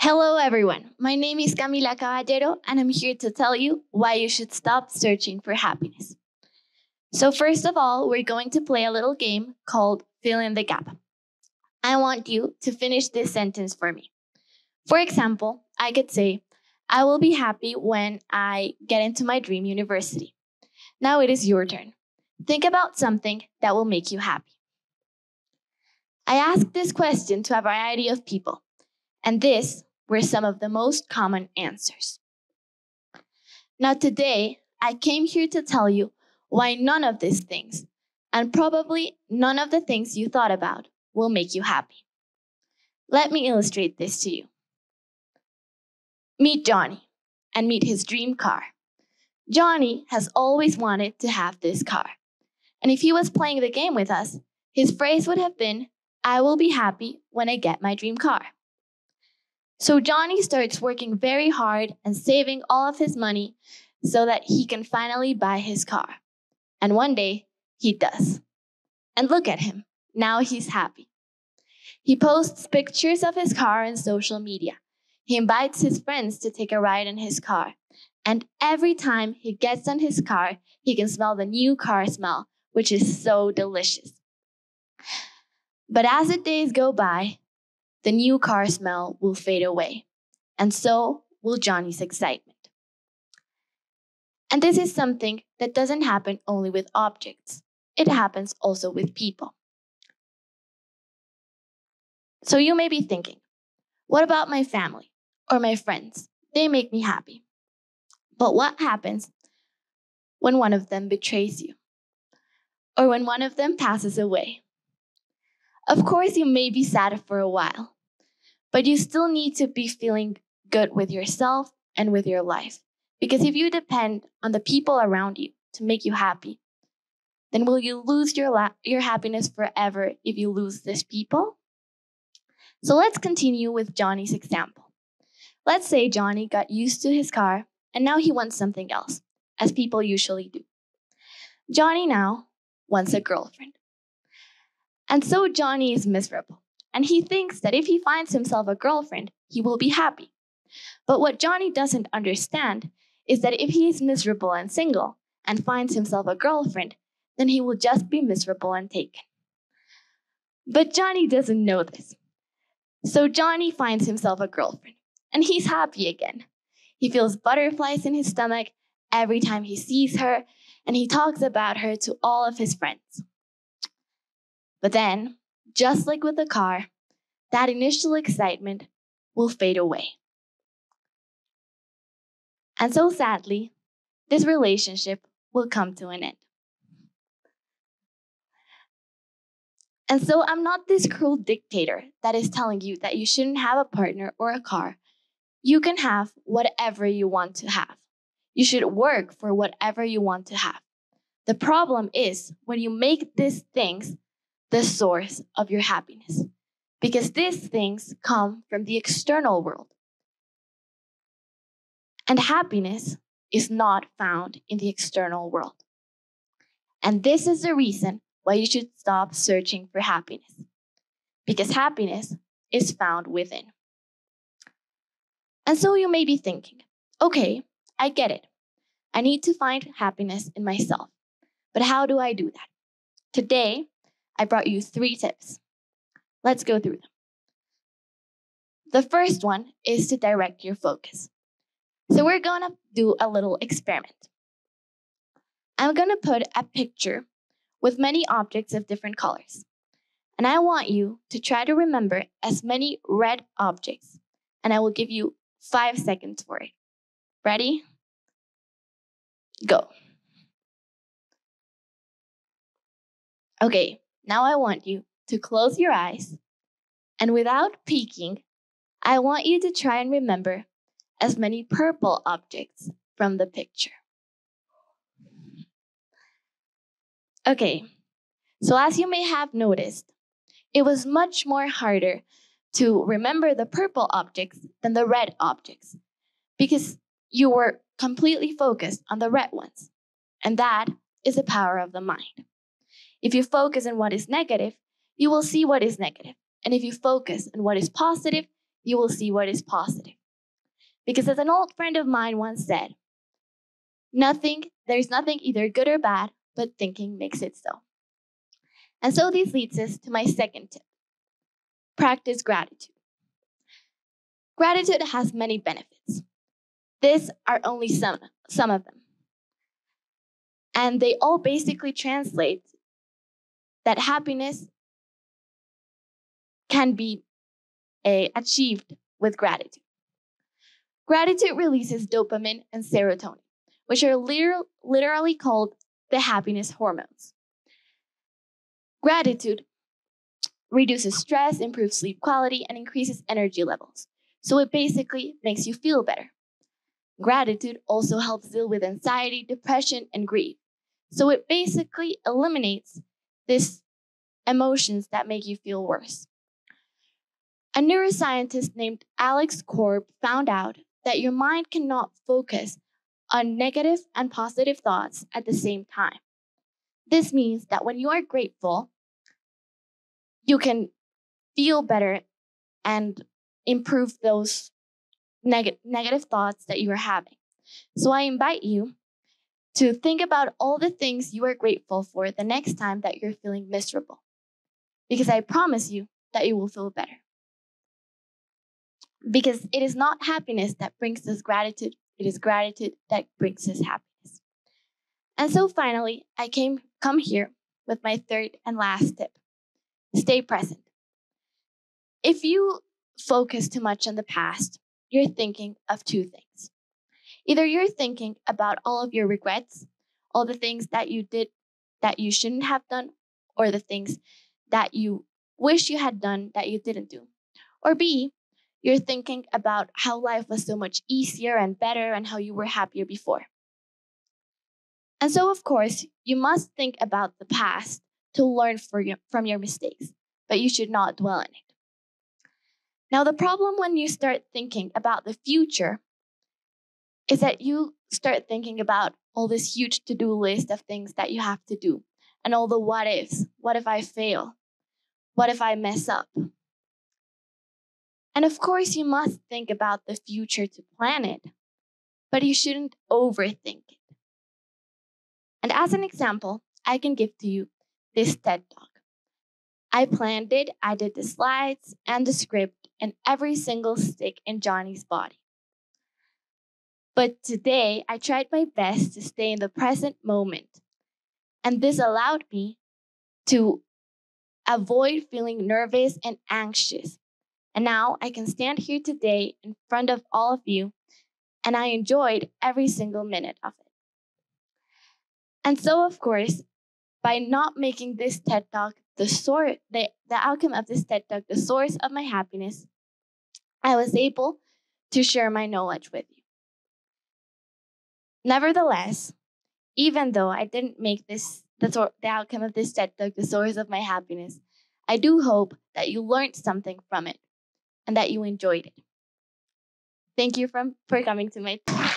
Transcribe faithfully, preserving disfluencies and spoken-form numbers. Hello everyone, my name is Camila Caballero and I'm here to tell you why you should stop searching for happiness. So first of all, we're going to play a little game called Fill in the Gap. I want you to finish this sentence for me. For example, I could say, I will be happy when I get into my dream university. Now it is your turn. Think about something that will make you happy. I asked this question to a variety of people, and this were some of the most common answers. Now today, I came here to tell you why none of these things, and probably none of the things you thought about, will make you happy. Let me illustrate this to you. Meet Johnny, and meet his dream car. Johnny has always wanted to have this car. And if he was playing the game with us, his phrase would have been, I will be happy when I get my dream car. So Johnny starts working very hard and saving all of his money so that he can finally buy his car. And one day, he does. And look at him. Now he's happy. He posts pictures of his car on social media. He invites his friends to take a ride in his car. And every time he gets on his car, he can smell the new car smell, which is so delicious. But as the days go by, the new car smell will fade away, and so will Johnny's excitement. And this is something that doesn't happen only with objects. It happens also with people. So you may be thinking, what about my family or my friends? They make me happy. But what happens when one of them betrays you, or when one of them passes away? Of course, you may be sad for a while, but you still need to be feeling good with yourself and with your life. Because if you depend on the people around you to make you happy, then will you lose your, la- your happiness forever if you lose these people? So let's continue with Johnny's example. Let's say Johnny got used to his car and now he wants something else, as people usually do. Johnny now wants a girlfriend. And so Johnny is miserable, and he thinks that if he finds himself a girlfriend, he will be happy. But what Johnny doesn't understand is that if he is miserable and single and finds himself a girlfriend, then he will just be miserable and taken. But Johnny doesn't know this. So Johnny finds himself a girlfriend, and he's happy again. He feels butterflies in his stomach every time he sees her, and he talks about her to all of his friends. But then, just like with the car, that initial excitement will fade away. And so sadly, this relationship will come to an end. And so I'm not this cruel dictator that is telling you that you shouldn't have a partner or a car. You can have whatever you want to have. You should work for whatever you want to have. The problem is when you make these things the source of your happiness, because these things come from the external world. And happiness is not found in the external world. And this is the reason why you should stop searching for happiness, because happiness is found within. And so you may be thinking, okay, I get it. I need to find happiness in myself. But how do I do that? Today, I brought you three tips. Let's go through them. The first one is to direct your focus. So we're gonna do a little experiment. I'm gonna put a picture with many objects of different colors. And I want you to try to remember as many red objects. And I will give you five seconds for it. Ready? Go. Okay. Now I want you to close your eyes, and without peeking, I want you to try and remember as many purple objects from the picture. Okay, so as you may have noticed, it was much more harder to remember the purple objects than the red objects, because you were completely focused on the red ones, and that is the power of the mind. If you focus on what is negative, you will see what is negative. And if you focus on what is positive, you will see what is positive. Because as an old friend of mine once said, nothing, there is nothing either good or bad, but thinking makes it so. And so this leads us to my second tip. Practice gratitude. Gratitude has many benefits. These are only some, some of them. And they all basically translate that happiness can be uh, achieved with gratitude. Gratitude releases dopamine and serotonin, which are literal, literally called the happiness hormones. Gratitude reduces stress, improves sleep quality, and increases energy levels. So it basically makes you feel better. Gratitude also helps deal with anxiety, depression, and grief. So it basically eliminates these emotions that make you feel worse. A neuroscientist named Alex Korb found out that your mind cannot focus on negative and positive thoughts at the same time. This means that when you are grateful, you can feel better and improve those neg- negative thoughts that you are having. So I invite you to think about all the things you are grateful for the next time that you're feeling miserable, because I promise you that you will feel better. Because it is not happiness that brings us gratitude, it is gratitude that brings us happiness. And so finally, I came come here with my third and last tip. Stay present. If you focus too much on the past, you're thinking of two things. Either you're thinking about all of your regrets, all the things that you did that you shouldn't have done, or the things that you wish you had done that you didn't do. Or B, you're thinking about how life was so much easier and better and how you were happier before. And so, of course, you must think about the past to learn from your mistakes, but you should not dwell on it. Now, the problem when you start thinking about the future is that you start thinking about all this huge to-do list of things that you have to do and all the what ifs. What if I fail? What if I mess up? And of course, you must think about the future to plan it, but you shouldn't overthink it. And as an example, I can give to you this TED Talk. I planned it, I did the slides and the script and every single stick in Johnny's body. But today, I tried my best to stay in the present moment. And this allowed me to avoid feeling nervous and anxious. And now I can stand here today in front of all of you, and I enjoyed every single minute of it. And so, of course, by not making this TED Talk the source, the, the outcome of this TED Talk, the source of my happiness, I was able to share my knowledge with you. Nevertheless, even though I didn't make this the, the outcome of this TED Talk the source of my happiness, I do hope that you learned something from it, and that you enjoyed it. Thank you for, for coming to my talk.